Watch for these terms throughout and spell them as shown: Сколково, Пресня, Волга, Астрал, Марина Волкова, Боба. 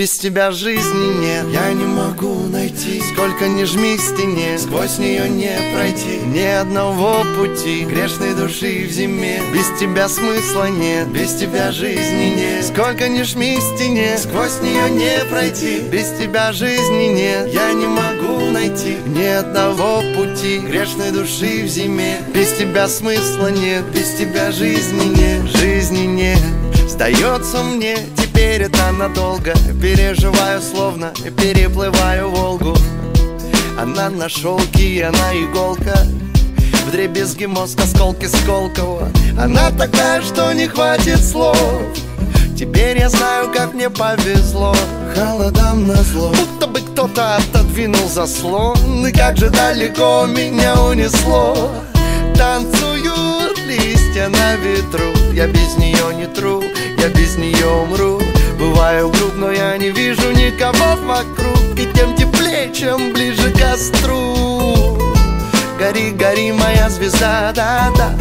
без тебя жизни нет. Я не могу найти, сколько ни жми к стене, сквозь нее не пройти ни одного пути. Грешной души в зиме, без тебя смысла нет, без тебя жизни нет. Сколько ни жми к стене, сквозь нее не пройти, без тебя жизни нет. Я не могу найти ни одного пути. Грешной души в зиме, без тебя смысла нет, без тебя жизни нет. Жизни нет, сдается мне теперь это надолго. Переживаю словно, переплываю Волгу. Она на шелке, она иголка, вдребезги мозг, осколки Сколково. Она такая, что не хватит слов. Теперь я знаю, как мне повезло. Холодам назло, будто бы кто-то отодвинул заслон. И как же далеко меня унесло. Танцуют листья на ветру, я без нее не тру, я без нее умру. Бываю груб, но я не вижу никого вокруг. И тем теплее, чем ближе к костру. Гори, гори, моя звезда, да-да.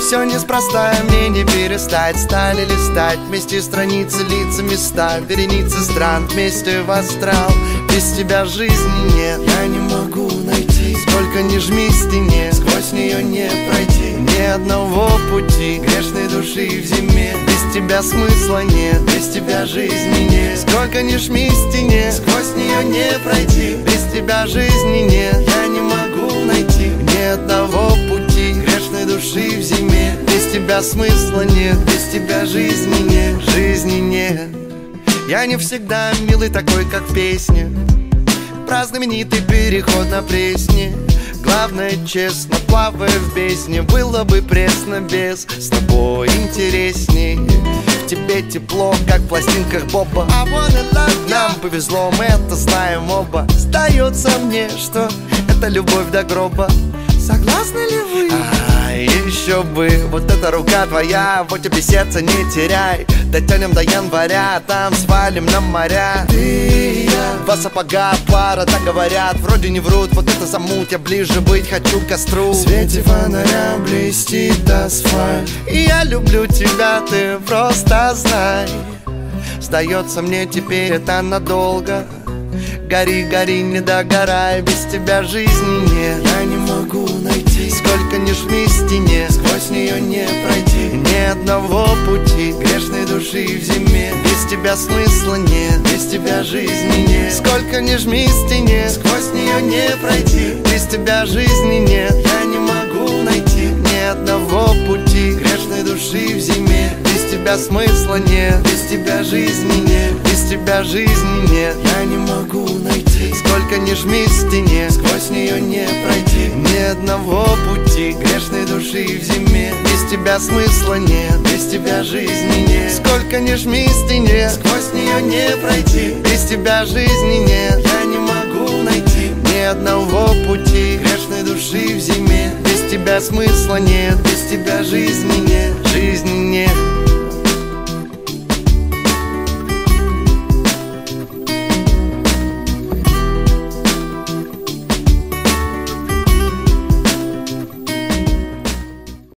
Все неспроста, мне не перестать. Стали листать вместе страницы, лица, места, вереницы стран, вместе в астрал. Без тебя жизни нет, я не могу найти. Сколько ни жми к стене, сквозь нее не пройти ни одного пути. Грешной души в зиме, без тебя смысла нет, без тебя жизни нет. Сколько ни жми к стене, сквозь нее не пройти, без тебя жизни нет. Я не могу найти ни одного пути. Грешной души в зиме, без тебя смысла нет, без тебя жизни нет. Жизни нет. Я не всегда милый такой, как в песне про знаменитый переход на Пресне. Главное, честно, плавая в бездне, было бы пресно без, с тобой интересней. В тебе тепло, как в пластинках Боба. Нам повезло, мы это знаем оба. Сдается мне, что это любовь до гроба. Согласны ли вы? Еще бы, вот эта рука твоя, вот тебе сердце не теряй. Дотянем до января, там свалим на моря. Ты и я, два сапога, пара, так говорят. Вроде не врут, вот это замут, я ближе быть хочу к костру. В свете фонаря блестит асфальт. И я люблю тебя, ты просто знай. Сдается мне теперь это надолго. Гори, гори, не догорай, без тебя жизни нет. Я не могу найти, сколько ни жми к стене, сквозь нее не пройти ни одного пути. Грешной души в зиме, без тебя смысла нет, без тебя жизни нет. Сколько ни жми к стене, сквозь нее не пройти, без тебя жизни нет. Я не могу найти ни одного пути. Грешной души в зиме, без тебя смысла нет, без тебя жизни нет, без тебя жизни нет. Я не могу найти, сколько ни жми к стене, сквозь нее не пройти ни одного пути. Грешной души в зиме, без тебя смысла нет, без тебя жизни нет. Сколько ни жми к стене, сквозь нее не пройти, без тебя жизни нет. Я не могу найти ни одного пути. Грешной души в зиме, без тебя смысла нет, без тебя жизни нет. Жизни нет.